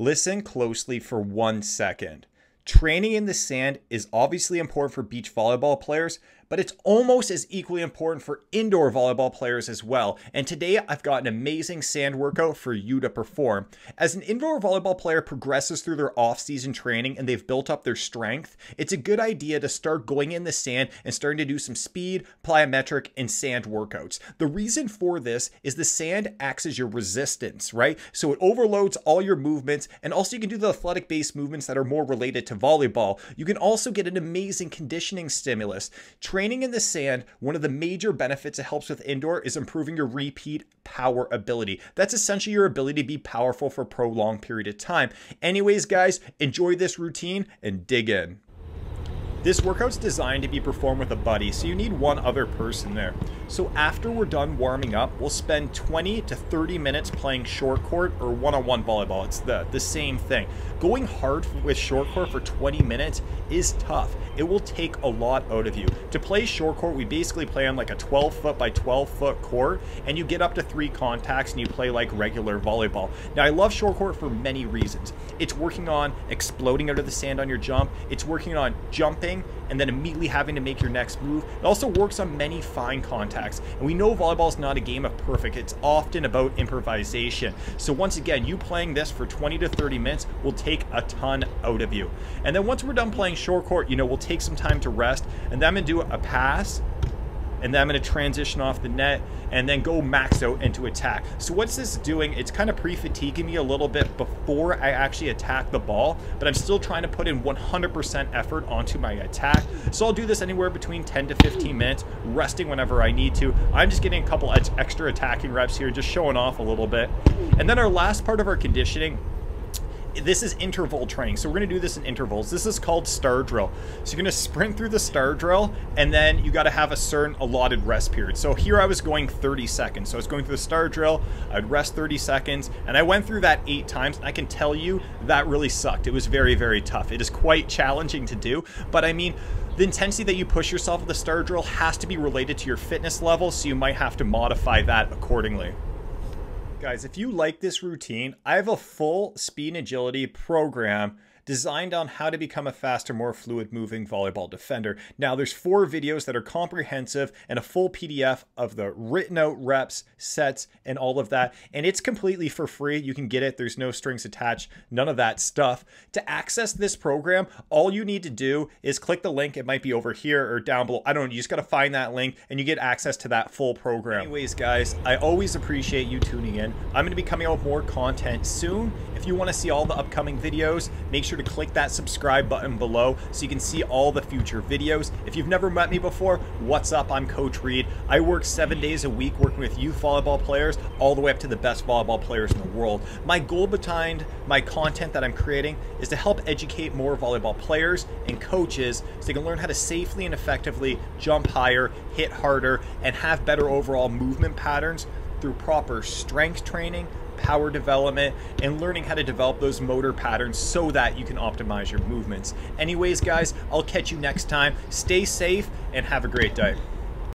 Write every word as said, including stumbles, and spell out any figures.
Listen closely for one second. Training in the sand is obviously important for beach volleyball players, but it's almost as equally important for indoor volleyball players as well. And today I've got an amazing sand workout for you to perform. As an indoor volleyball player progresses through their off-season training and they've built up their strength, it's a good idea to start going in the sand and starting to do some speed, plyometric, and sand workouts. The reason for this is the sand acts as your resistance, right? So it overloads all your movements, and also you can do the athletic-based movements that are more related to volleyball. You can also get an amazing conditioning stimulus. Training in the sand, one of the major benefits it helps with indoor is improving your repeat power ability. That's essentially your ability to be powerful for a prolonged period of time. Anyways, guys, enjoy this routine and dig in. This workout's designed to be performed with a buddy, so you need one other person there. So after we're done warming up, we'll spend twenty to thirty minutes playing short court or one-on-one volleyball. It's the, the same thing. Going hard with short court for twenty minutes is tough. It will take a lot out of you. To play short court, we basically play on like a twelve foot by twelve foot court, and you get up to three contacts and you play like regular volleyball. Now, I love short court for many reasons. It's working on exploding out of the sand on your jump. It's working on jumping and then immediately having to make your next move. It also works on many fine contacts. And we know volleyball is not a game of perfect. It's often about improvisation. So once again, you playing this for twenty to thirty minutes will take a ton out of you. And then once we're done playing short court, you know, we'll take some time to rest. And then I'm gonna do a pass, and then I'm gonna transition off the net and then go max out into attack. So what's this doing? It's kind of pre-fatiguing me a little bit before I actually attack the ball, but I'm still trying to put in one hundred percent effort onto my attack. So I'll do this anywhere between ten to fifteen minutes, resting whenever I need to. I'm just getting a couple extra attacking reps here, just showing off a little bit. And then our last part of our conditioning, this is interval training. So we're going to do this in intervals. This is called star drill. So you're going to sprint through the star drill, and then you got to have a certain allotted rest period. So here I was going thirty seconds. So I was going through the star drill, I'd rest thirty seconds, and I went through that eight times. I can tell you that really sucked. It was very, very tough. It is quite challenging to do, but I mean, the intensity that you push yourself with the star drill has to be related to your fitness level. So you might have to modify that accordingly. Guys, if you like this routine, I have a full speed and agility program designed on how to become a faster, more fluid moving volleyball defender. Now there's four videos that are comprehensive and a full P D F of the written out reps, sets, and all of that. And it's completely for free. You can get it. There's no strings attached, none of that stuff. To access this program, all you need to do is click the link. It might be over here or down below. I don't know. You just got to find that link and you get access to that full program. Anyways, guys, I always appreciate you tuning in. I'm going to be coming out with more content soon. If you want to see all the upcoming videos, make sure to click that subscribe button below so you can see all the future videos. If you've never met me before, what's up? I'm Coach Reed. I work seven days a week working with youth volleyball players all the way up to the best volleyball players in the world. My goal behind my content that I'm creating is to help educate more volleyball players and coaches so they can learn how to safely and effectively jump higher, hit harder, and have better overall movement patterns through proper strength training, power development, and learning how to develop those motor patterns so that you can optimize your movements. Anyways, guys, I'll catch you next time. Stay safe and have a great day.